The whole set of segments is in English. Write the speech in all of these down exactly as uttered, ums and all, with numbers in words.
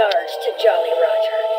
Regards to Jolly Roger.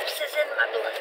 Crisps is in my blood.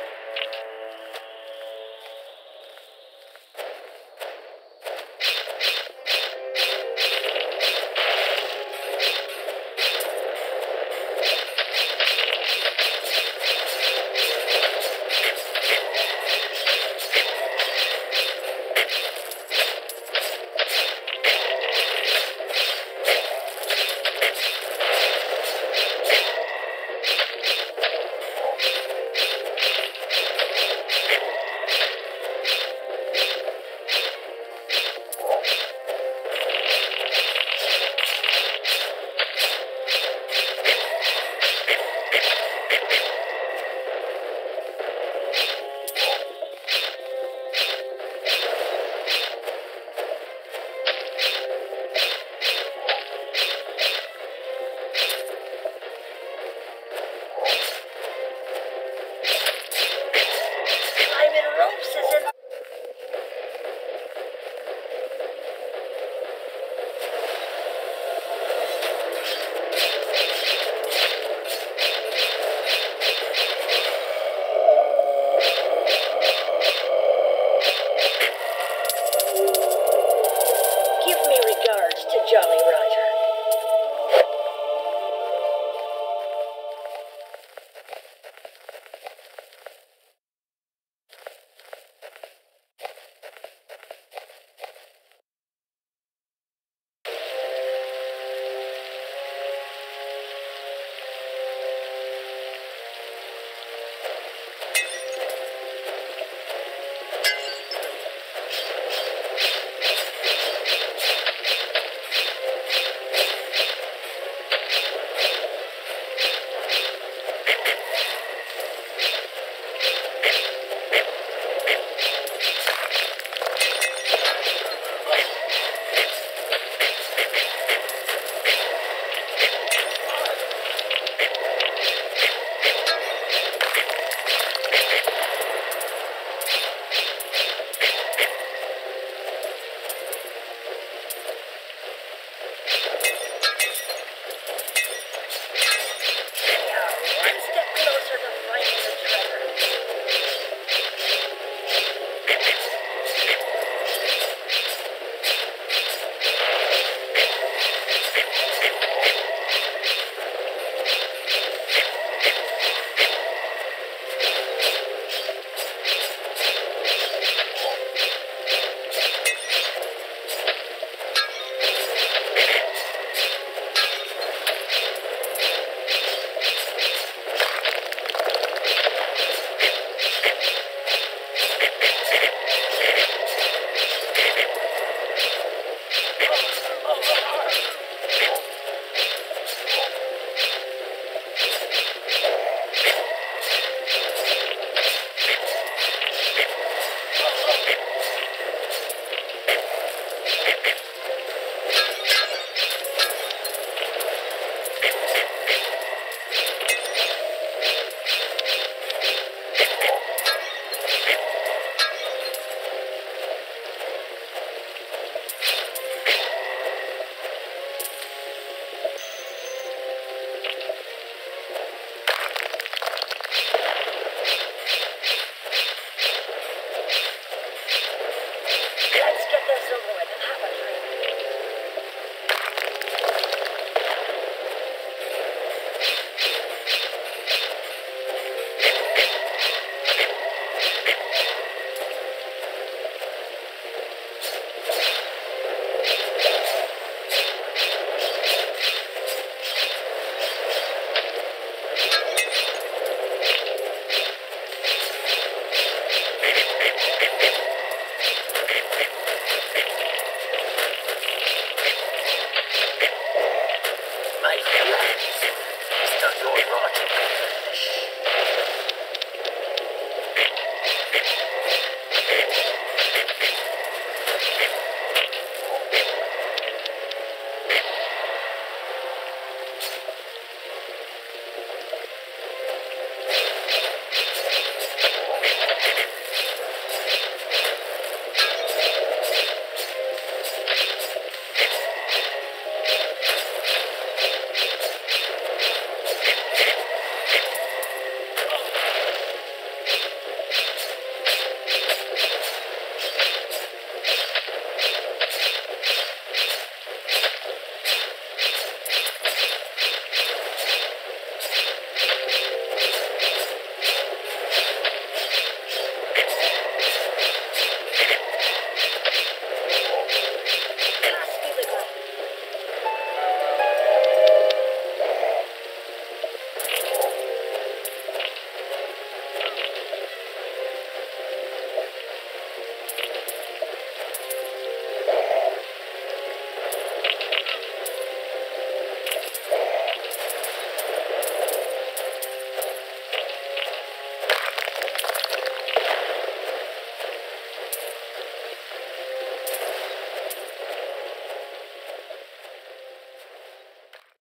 It's